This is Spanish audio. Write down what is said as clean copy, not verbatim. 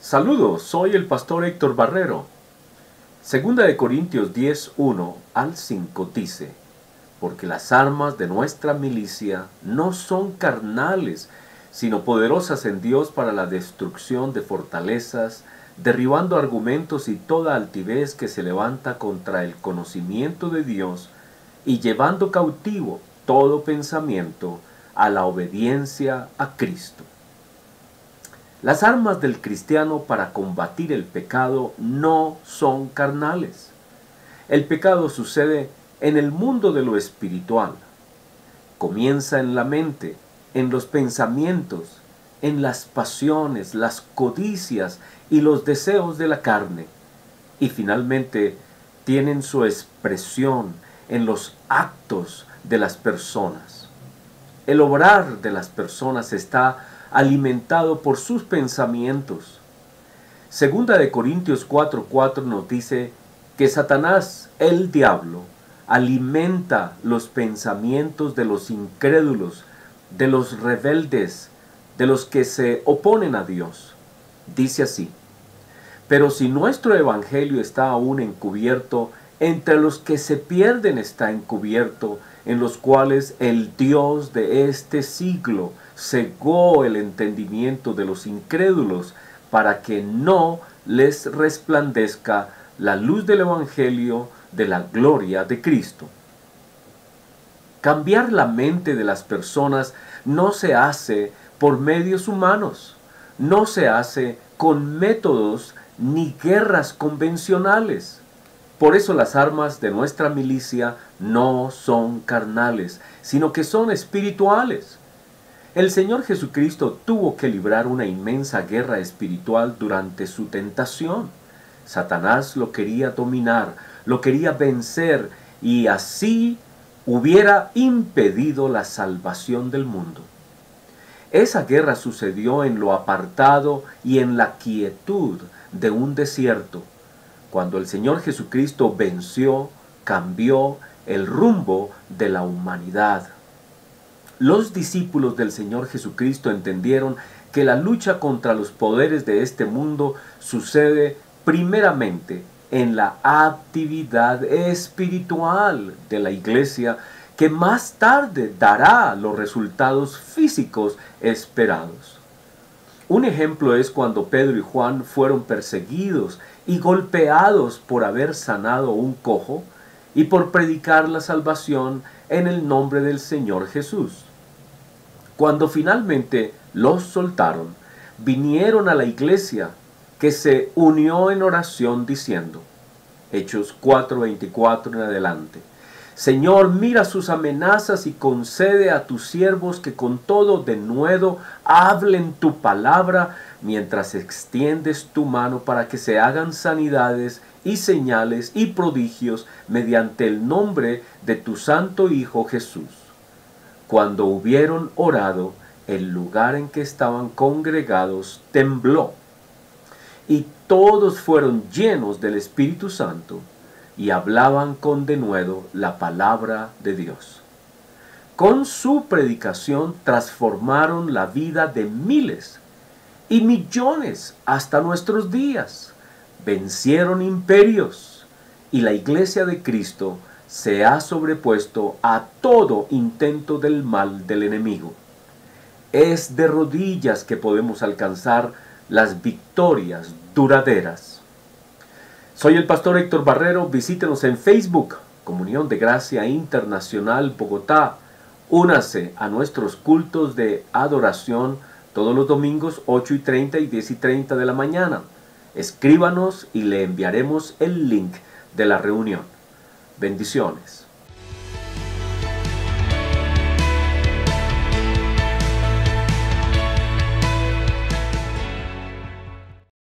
Saludos, soy el pastor Héctor Barrero. Segunda de Corintios 10, 1 al 5 dice: porque las armas de nuestra milicia no son carnales, sino poderosas en Dios para la destrucción de fortalezas, derribando argumentos y toda altivez que se levanta contra el conocimiento de Dios, y llevando cautivo todo pensamiento a la obediencia a Cristo. Las armas del cristiano para combatir el pecado no son carnales. El pecado sucede en el mundo de lo espiritual. Comienza en la mente, en los pensamientos, en las pasiones, las codicias y los deseos de la carne, y finalmente tienen su expresión en los actos de las personas. El obrar de las personas está alimentado por sus pensamientos. Segunda de Corintios 4:4 nos dice que Satanás, el diablo, alimenta los pensamientos de los incrédulos, de los rebeldes, de los que se oponen a Dios. Dice así: pero si nuestro evangelio está aún encubierto, entre los que se pierden está encubierto, en los cuales el Dios de este siglo cegó el entendimiento de los incrédulos, para que no les resplandezca la luz del evangelio de la gloria de Cristo. Cambiar la mente de las personas no se hace por medios humanos, no se hace con métodos ni guerras convencionales. Por eso las armas de nuestra milicia no son carnales, sino que son espirituales. El Señor Jesucristo tuvo que librar una inmensa guerra espiritual durante su tentación. Satanás lo quería dominar, lo quería vencer, y así hubiera impedido la salvación del mundo. Esa guerra sucedió en lo apartado y en la quietud de un desierto. Cuando el Señor Jesucristo venció, cambió el rumbo de la humanidad. Los discípulos del Señor Jesucristo entendieron que la lucha contra los poderes de este mundo sucede primeramente en la actividad espiritual de la iglesia, que más tarde dará los resultados físicos esperados. Un ejemplo es cuando Pedro y Juan fueron perseguidos y golpeados por haber sanado un cojo y por predicar la salvación en el nombre del Señor Jesús. Cuando finalmente los soltaron, vinieron a la iglesia, que se unió en oración diciendo, Hechos 4:24 en adelante, Señor, mira sus amenazas y concede a tus siervos que con todo denuedo hablen tu palabra, mientras extiendes tu mano para que se hagan sanidades y señales y prodigios mediante el nombre de tu santo Hijo Jesús. Cuando hubieron orado, el lugar en que estaban congregados tembló, y todos fueron llenos del Espíritu Santo, y hablaban con denuedo la palabra de Dios. Con su predicación transformaron la vida de miles y millones hasta nuestros días. Vencieron imperios, y la iglesia de Cristo se ha sobrepuesto a todo intento del mal del enemigo. Es de rodillas que podemos alcanzar las victorias duraderas. Soy el pastor Héctor Barrero. Visítenos en Facebook, Comunión de Gracia Internacional Bogotá. Únase a nuestros cultos de adoración todos los domingos 8:30 y 10:30 de la mañana. Escríbanos y le enviaremos el link de la reunión. Bendiciones.